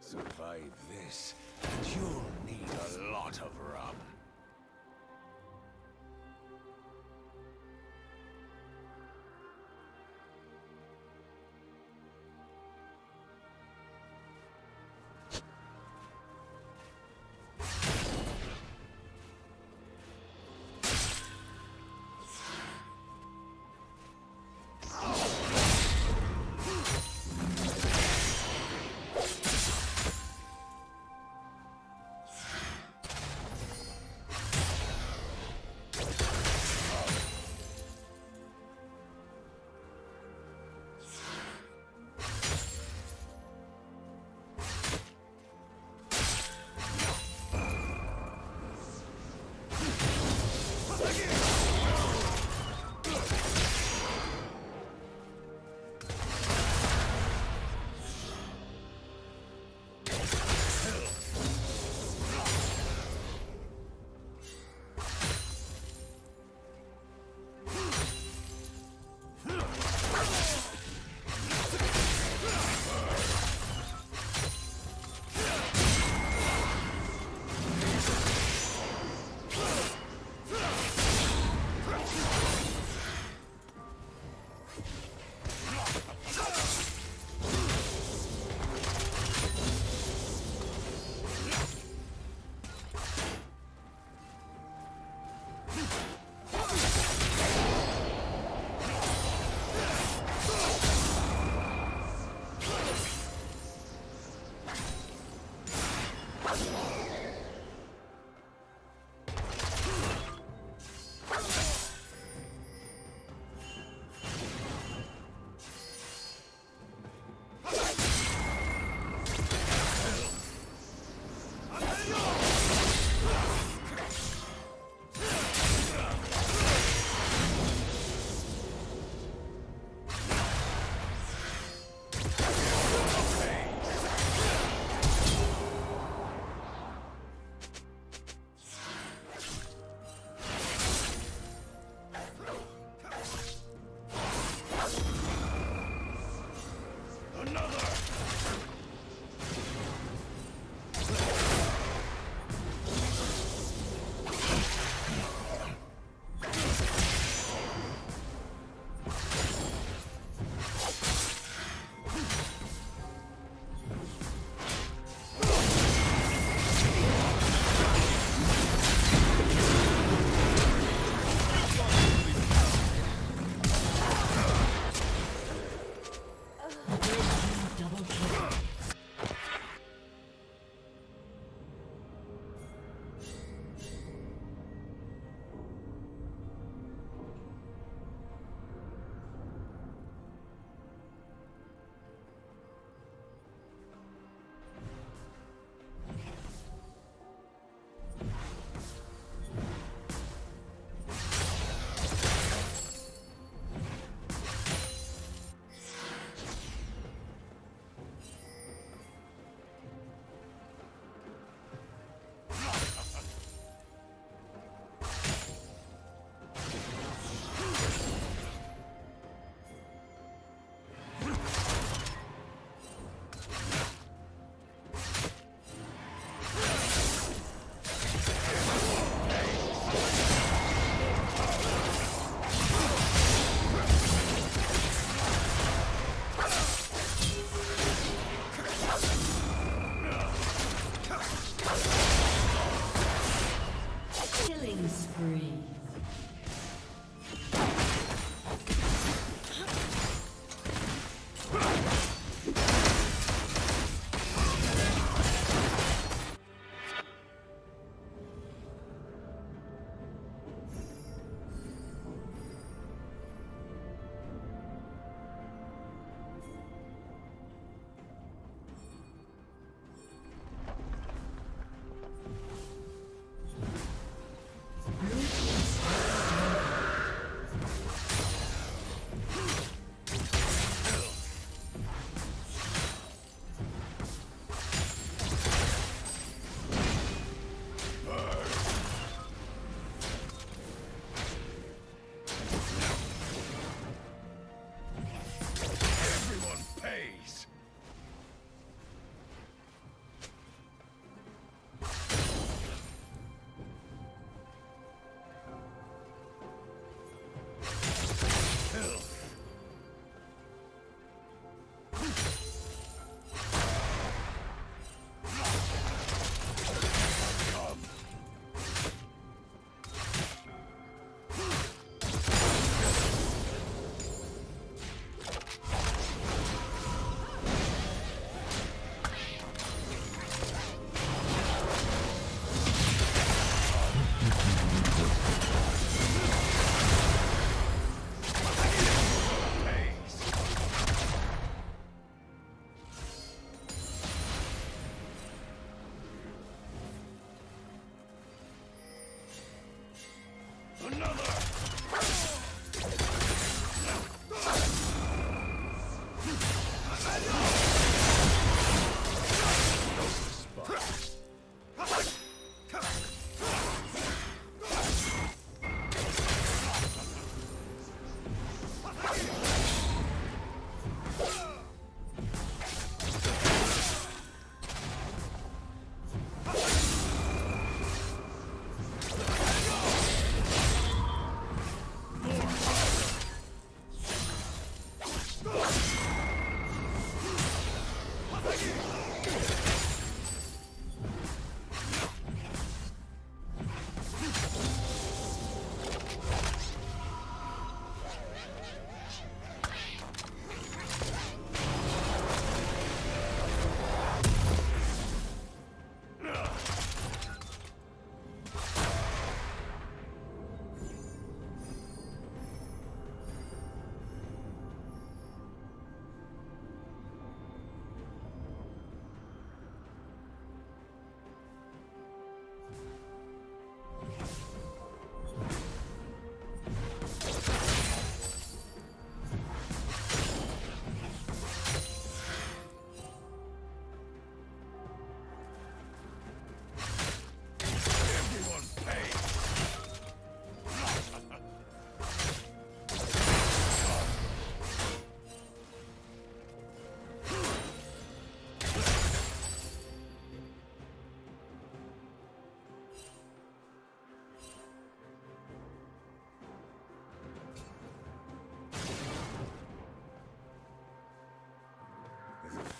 Survive this, and you'll need a lot of rum.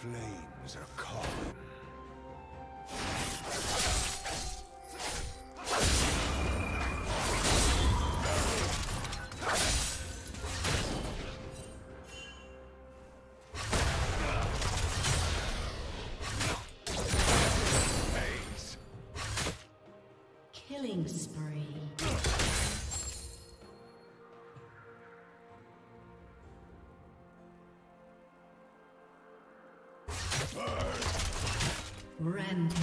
flames are calling. Killing spree. Rampage.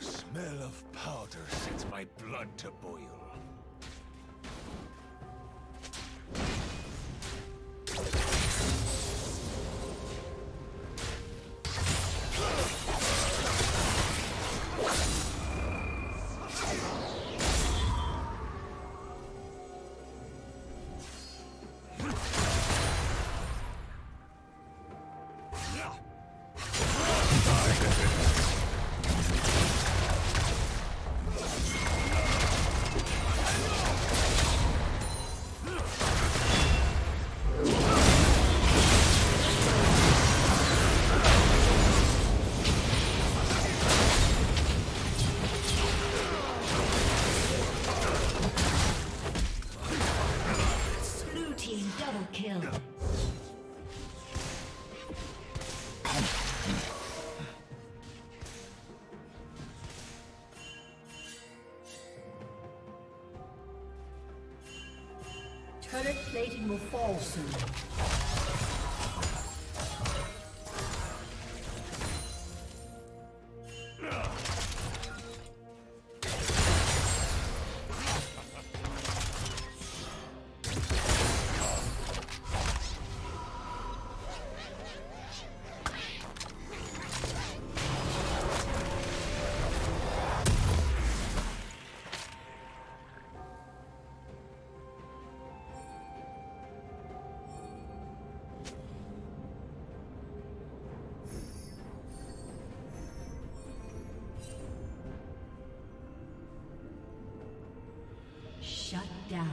The smell of powder sets my blood to boil. Turret plating will fall soon. Shut down.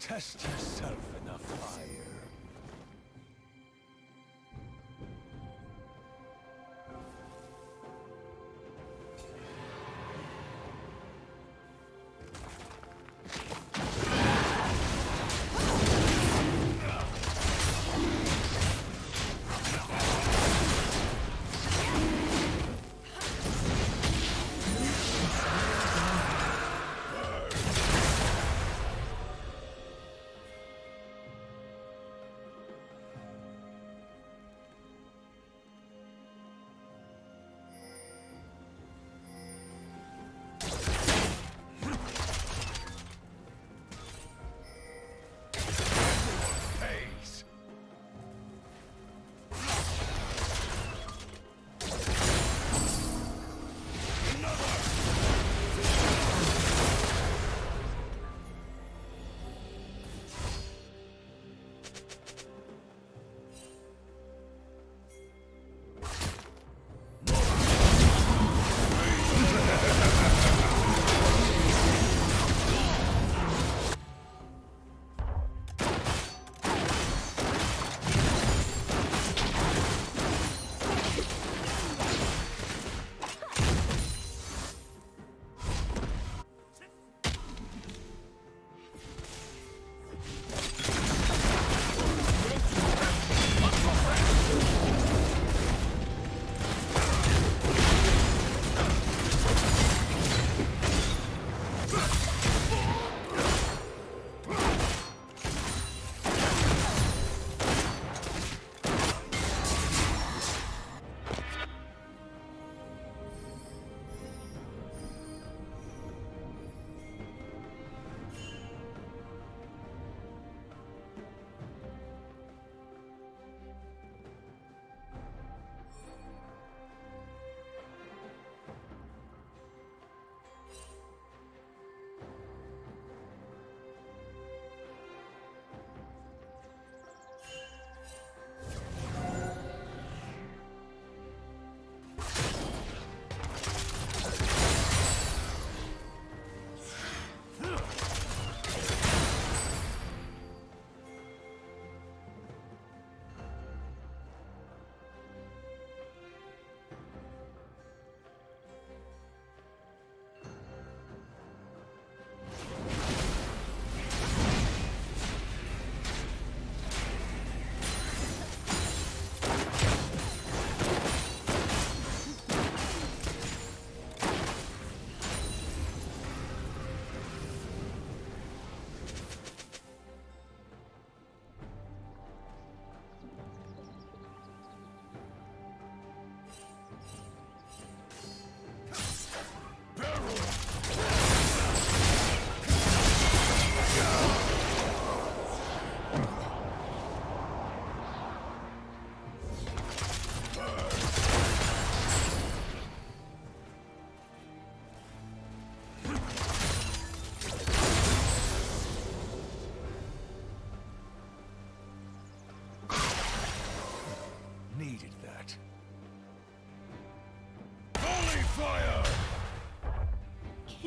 Test yourself in the fire.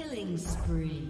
Killing spree.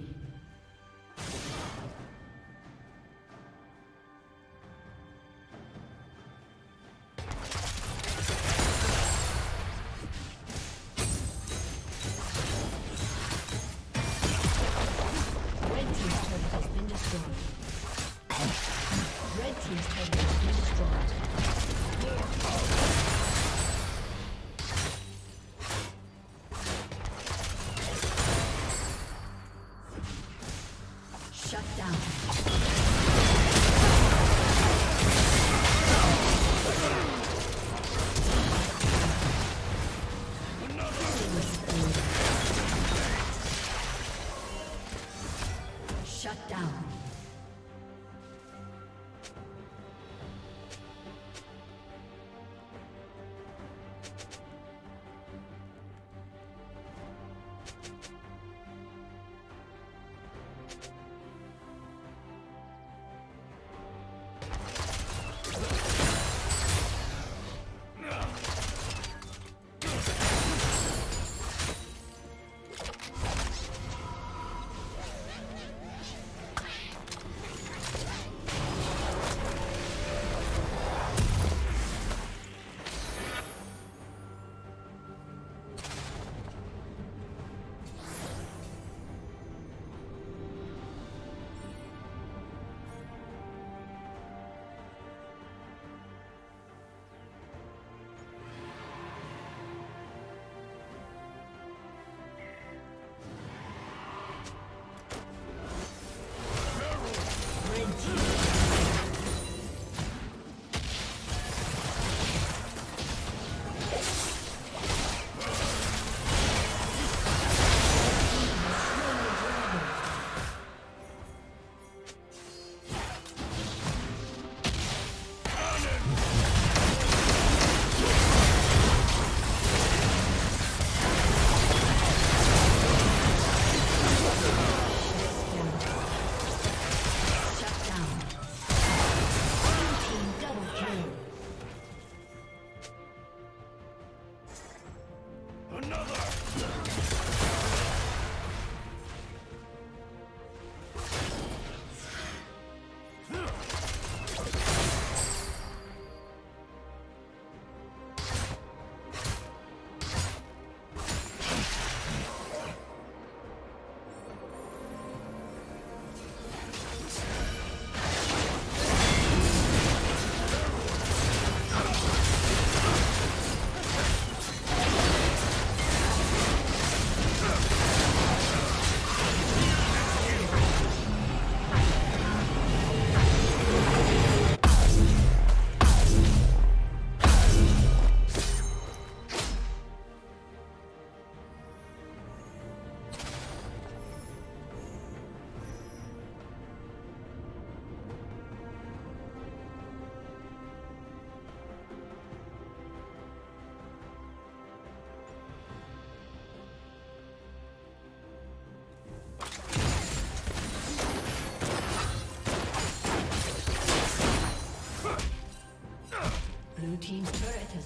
Team's turret has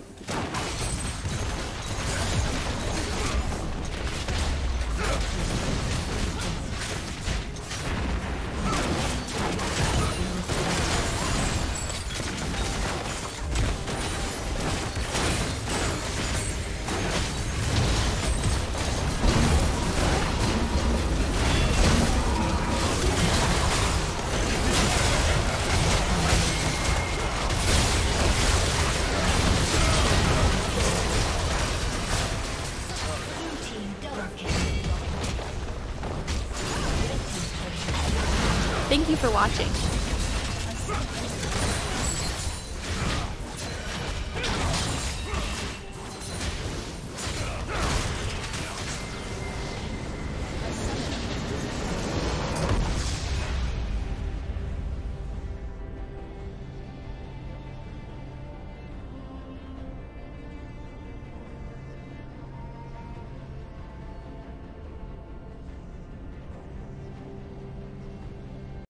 Thank you for watching.